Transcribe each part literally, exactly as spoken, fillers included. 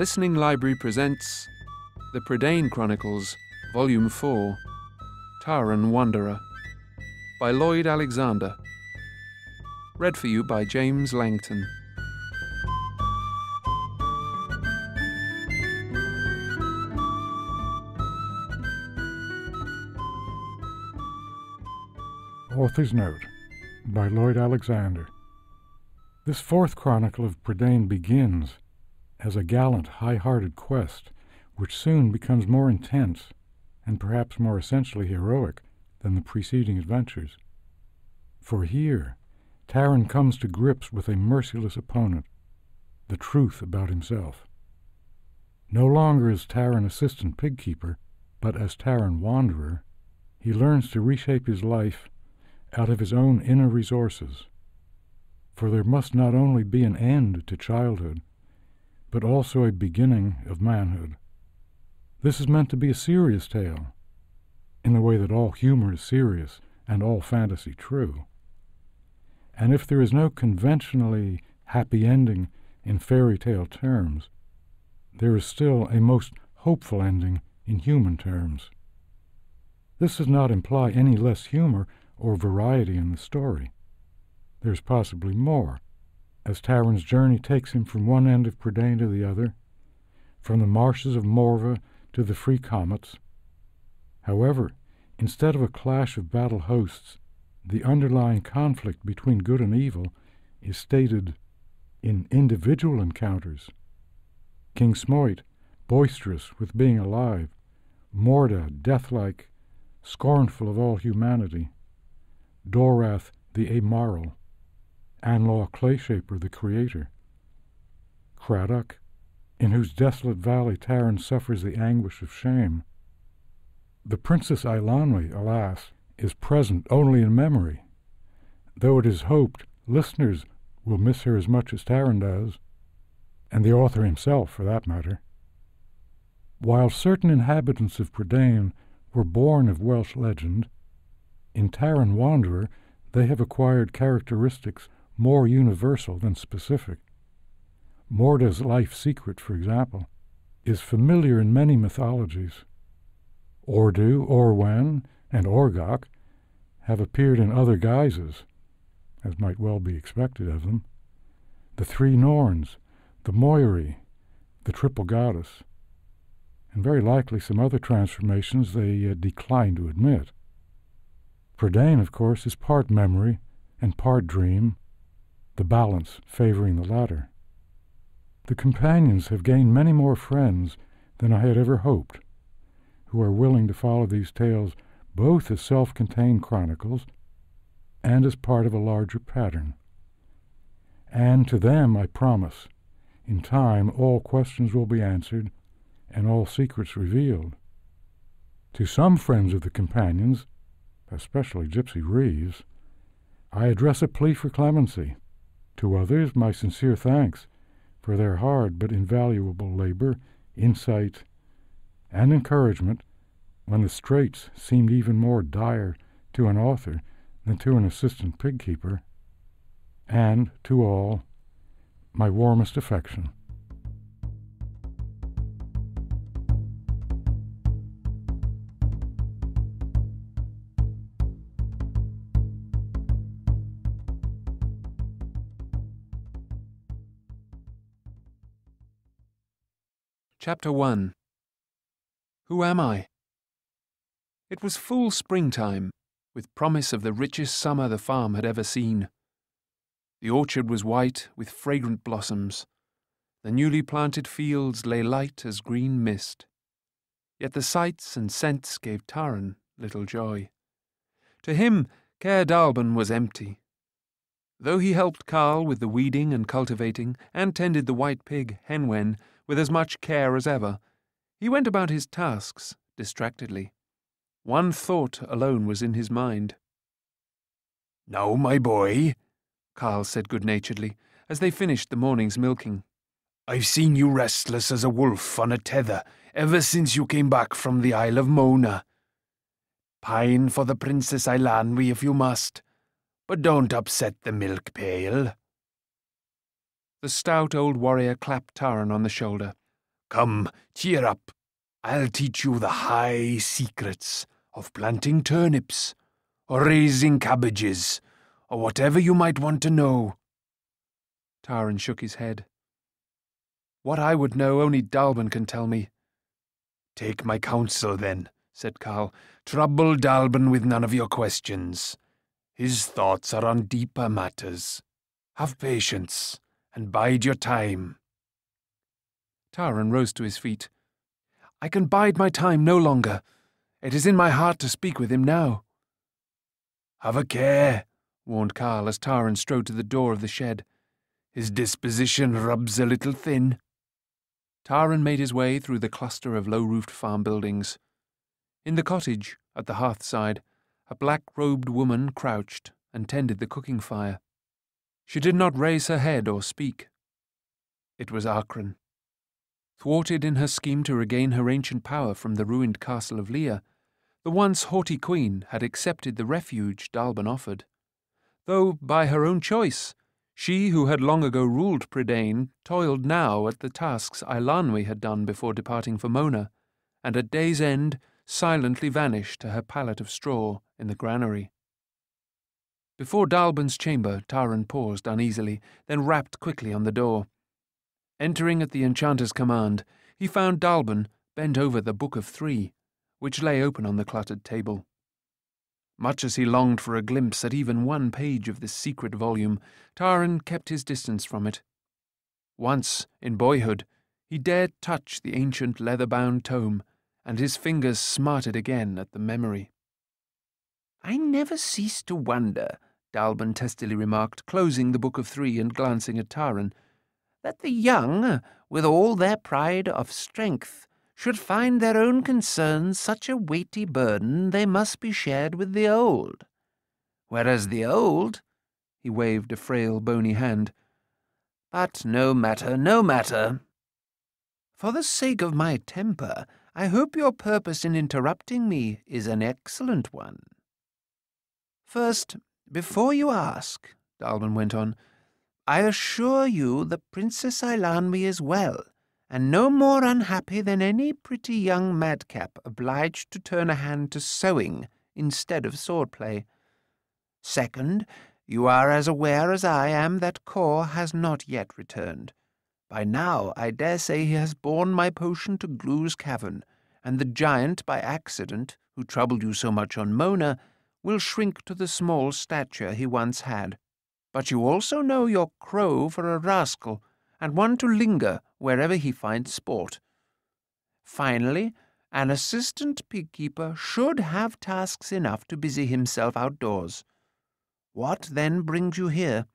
Listening Library presents The Prydain Chronicles, Volume four, Taran Wanderer, by Lloyd Alexander. Read for you by James Langton. Author's Note by Lloyd Alexander. This fourth chronicle of Prydain begins as a gallant, high-hearted quest, which soon becomes more intense, and perhaps more essentially heroic, than the preceding adventures. For here, Taran comes to grips with a merciless opponent, the truth about himself. No longer is Taran assistant pigkeeper, but as Taran wanderer, he learns to reshape his life out of his own inner resources. For there must not only be an end to childhood, but also a beginning of manhood. This is meant to be a serious tale, in the way that all humor is serious and all fantasy true. And if there is no conventionally happy ending in fairy tale terms, there is still a most hopeful ending in human terms. This does not imply any less humor or variety in the story. There is possibly more, as Taran's journey takes him from one end of Prydain to the other, from the marshes of Morva to the free comets. However, instead of a clash of battle hosts, the underlying conflict between good and evil is stated in individual encounters. King Smoyt, boisterous with being alive, Morda, deathlike, scornful of all humanity, Dorath, the amoral, Annlaw Clayshaper, the creator, Craddock, in whose desolate valley Taran suffers the anguish of shame. The Princess Eilonwy, alas, is present only in memory, though it is hoped listeners will miss her as much as Taran does, and the author himself, for that matter. While certain inhabitants of Prydain were born of Welsh legend, in Taran Wanderer they have acquired characteristics more universal than specific. Morda's life secret, for example, is familiar in many mythologies. Orddu, Orwen, and Orgoch have appeared in other guises, as might well be expected of them. The three Norns, the Moiri, the triple goddess, and very likely some other transformations they uh, decline to admit. Prydain, of course, is part memory and part dream, the balance favoring the latter. The companions have gained many more friends than I had ever hoped, who are willing to follow these tales both as self-contained chronicles and as part of a larger pattern. And to them I promise, in time all questions will be answered and all secrets revealed. To some friends of the companions, especially Gypsy Reeves, I address a plea for clemency. To others, my sincere thanks for their hard but invaluable labor, insight, and encouragement when the straits seemed even more dire to an author than to an assistant pigkeeper. And to all, my warmest affection. Chapter one. Who am I? It was full springtime, with promise of the richest summer the farm had ever seen. The orchard was white with fragrant blossoms. The newly planted fields lay light as green mist. Yet the sights and scents gave Taran little joy. To him, Caer Dallben was empty. Though he helped Carl with the weeding and cultivating, and tended the white pig, Henwen, with as much care as ever, he went about his tasks distractedly. One thought alone was in his mind. "Now, my boy," Carl said good-naturedly, as they finished the morning's milking, "I've seen you restless as a wolf on a tether ever since you came back from the Isle of Mona. Pine for the Princess Eilonwy if you must, but don't upset the milk pail." The stout old warrior clapped Taran on the shoulder. Come, cheer up. I'll teach you the high secrets of planting turnips, or raising cabbages, or whatever you might want to know." Taran shook his head. "What I would know only Dallben can tell me." "Take my counsel, then," said Carl. "Trouble Dallben with none of your questions. His thoughts are on deeper matters. Have patience, and bide your time." Taran rose to his feet. "I can bide my time no longer. It is in my heart to speak with him now." "Have a care," warned Carl as Taran strode to the door of the shed. "His disposition rubs a little thin." Taran made his way through the cluster of low-roofed farm buildings. In the cottage, at the hearthside, a black-robed woman crouched and tended the cooking fire. She did not raise her head or speak. It was Achren. Thwarted in her scheme to regain her ancient power from the ruined castle of Llyr, the once haughty queen had accepted the refuge Dallben offered. Though, by her own choice, she who had long ago ruled Prydain toiled now at the tasks Eilonwy had done before departing for Mona, and at day's end silently vanished to her pallet of straw in the granary. Before Dallben's chamber, Taran paused uneasily, then rapped quickly on the door. Entering at the enchanter's command, he found Dallben bent over the Book of Three, which lay open on the cluttered table. Much as he longed for a glimpse at even one page of this secret volume, Taran kept his distance from it. Once, in boyhood, he dared touch the ancient leather-bound tome, and his fingers smarted again at the memory. "I never cease to wonder," Dallben testily remarked, closing the Book of Three and glancing at Taran, "that the young, with all their pride of strength, should find their own concerns such a weighty burden they must be shared with the old. Whereas the old," he waved a frail, bony hand, "but no matter, no matter. For the sake of my temper, I hope your purpose in interrupting me is an excellent one. First, before you ask," Dallben went on, "I assure you the Princess Eilonwy is well, and no more unhappy than any pretty young madcap obliged to turn a hand to sewing instead of swordplay. Second, you are as aware as I am that Kor has not yet returned. By now I dare say he has borne my potion to Glew's cavern, and the giant by accident, who troubled you so much on Mona, will shrink to the small stature he once had. But you also know your crow for a rascal, and one to linger wherever he finds sport. Finally, an assistant pigkeeper should have tasks enough to busy himself outdoors. What then brings you here?"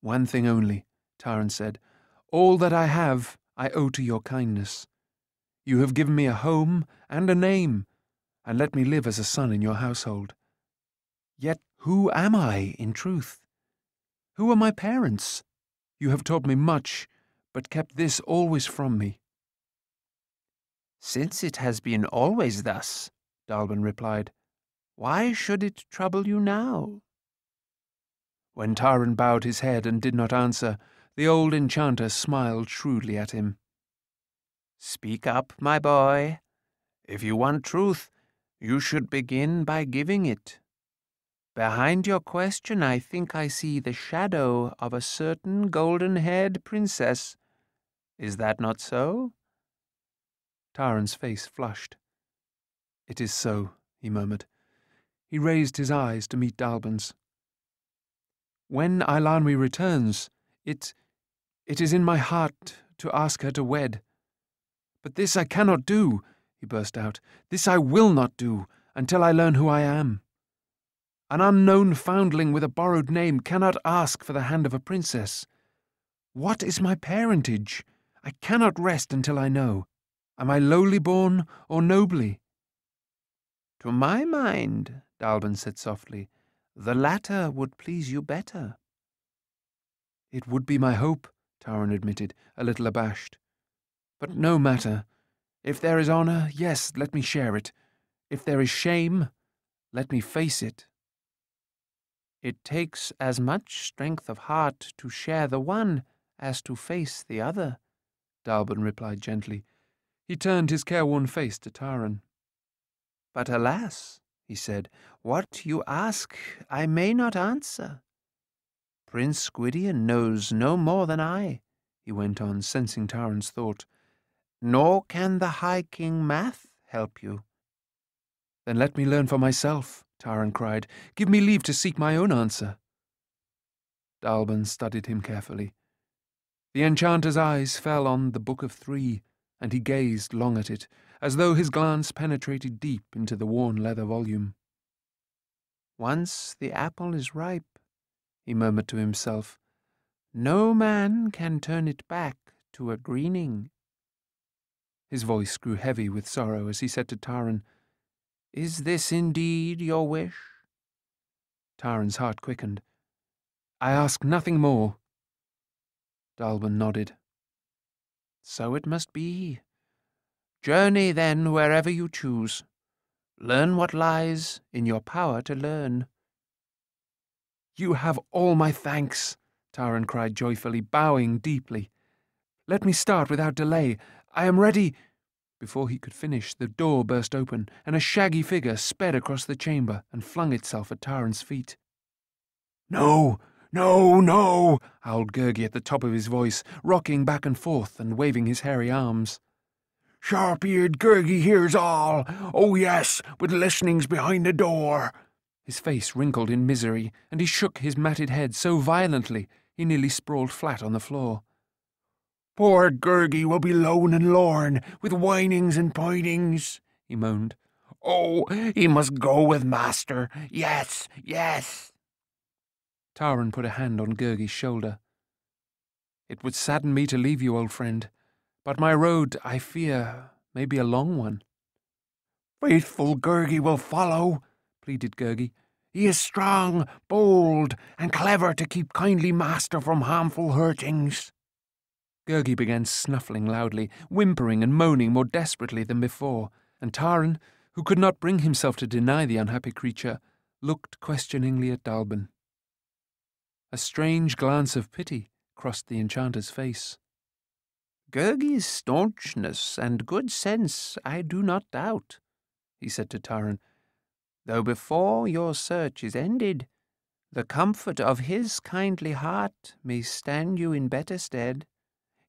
"One thing only," Taran said. "All that I have I owe to your kindness. You have given me a home and a name, and let me live as a son in your household. Yet who am I, in truth? Who are my parents? You have taught me much, but kept this always from me." "Since it has been always thus," Dallben replied, "why should it trouble you now?" When Taran bowed his head and did not answer, the old enchanter smiled shrewdly at him. "Speak up, my boy. If you want truth, you should begin by giving it. Behind your question, I think I see the shadow of a certain golden-haired princess. Is that not so?" Taran's face flushed. "It is so," he murmured. He raised his eyes to meet Dallben's. "When Eilonwy returns, it, it is in my heart to ask her to wed. But this I cannot do," he burst out. "This I will not do until I learn who I am. An unknown foundling with a borrowed name cannot ask for the hand of a princess. What is my parentage? I cannot rest until I know. Am I lowly born or nobly?" "To my mind," Dallben said softly, "the latter would please you better." "It would be my hope," Taran admitted, a little abashed. "But no matter. If there is honor, yes, let me share it. If there is shame, let me face it." "It takes as much strength of heart to share the one as to face the other," Dallben replied gently. He turned his careworn face to Taran. But alas, he said, what you ask I may not answer. Prince Gwydion knows no more than I, he went on, sensing Taran's thought. Nor can the High King Math help you. Then let me learn for myself, Taran cried. Give me leave to seek my own answer. Dallben studied him carefully. The enchanter's eyes fell on the Book of Three, and he gazed long at it, as though his glance penetrated deep into the worn leather volume. Once the apple is ripe, he murmured to himself, no man can turn it back to a greening. His voice grew heavy with sorrow as he said to Taran, Is this indeed your wish? Taran's heart quickened. I ask nothing more. Dallben nodded. So it must be. Journey, then, wherever you choose. Learn what lies in your power to learn. You have all my thanks, Taran cried joyfully, bowing deeply. Let me start without delay. I am ready. Before he could finish, the door burst open, and a shaggy figure sped across the chamber and flung itself at Taran's feet. No! No! No! howled Gurgi at the top of his voice, rocking back and forth and waving his hairy arms. Sharp-eared Gurgi hears all! Oh yes, with listenings behind the door! His face wrinkled in misery, and he shook his matted head so violently he nearly sprawled flat on the floor. Poor Gurgi will be lone and lorn, with whinings and pinings, he moaned. Oh, he must go with master, yes, yes. Taran put a hand on Gurgi's shoulder. It would sadden me to leave you, old friend, but my road, I fear, may be a long one. Faithful Gurgi will follow, pleaded Gurgi. He is strong, bold, and clever to keep kindly master from harmful hurtings. Gurgi began snuffling loudly, whimpering and moaning more desperately than before, and Taran, who could not bring himself to deny the unhappy creature, looked questioningly at Dallben. A strange glance of pity crossed the enchanter's face. Gurgi's staunchness and good sense I do not doubt, he said to Taran, though before your search is ended, the comfort of his kindly heart may stand you in better stead.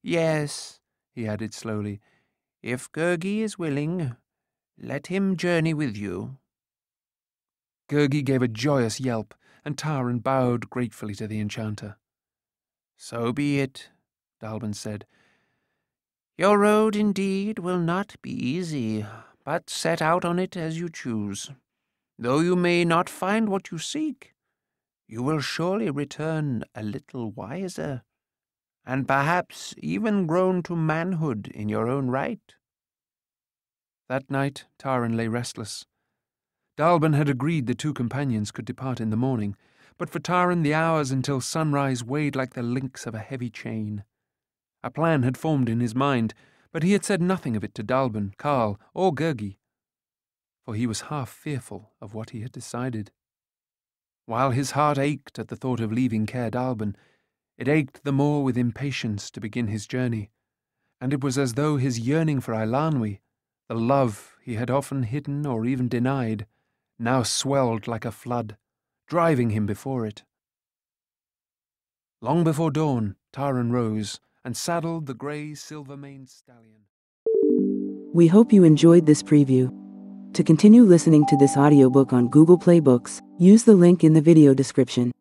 Yes, he added slowly, if Gurgi is willing, let him journey with you. Gurgi gave a joyous yelp, and Taran bowed gratefully to the enchanter. So be it, Dallben said. Your road indeed will not be easy, but set out on it as you choose. Though you may not find what you seek, you will surely return a little wiser, and perhaps even grown to manhood in your own right. That night Taran lay restless. Dallben had agreed the two companions could depart in the morning, but for Taran the hours until sunrise weighed like the links of a heavy chain. A plan had formed in his mind, but he had said nothing of it to Dallben, Carl, or Gurgi, for he was half fearful of what he had decided. While his heart ached at the thought of leaving Caer Dallben, it ached the more with impatience to begin his journey, and it was as though his yearning for Eilonwy, the love he had often hidden or even denied, now swelled like a flood, driving him before it. Long before dawn, Taran rose and saddled the grey silver-maned stallion. We hope you enjoyed this preview. To continue listening to this audiobook on Google Play Books, use the link in the video description.